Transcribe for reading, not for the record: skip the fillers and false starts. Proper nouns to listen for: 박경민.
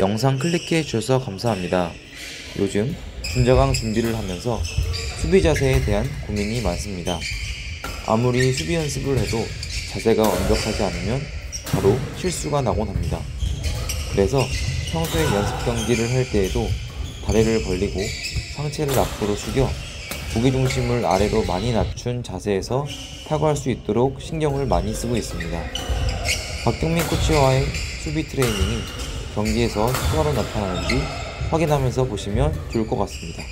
영상 클릭해 주셔서 감사합니다. 요즘 준자강 준비를 하면서 수비 자세에 대한 고민이 많습니다. 아무리 수비 연습을 해도 자세가 완벽하지 않으면 바로 실수가 나곤 합니다. 그래서 평소에 연습 경기를 할 때에도 다리를 벌리고 상체를 앞으로 숙여 무게 중심을 아래로 많이 낮춘 자세에서 타구할 수 있도록 신경을 많이 쓰고 있습니다. 박경민 코치와의 수비 트레이닝이 경기에서 효과로 나타나는지 확인하면서 보시면 좋을 것 같습니다.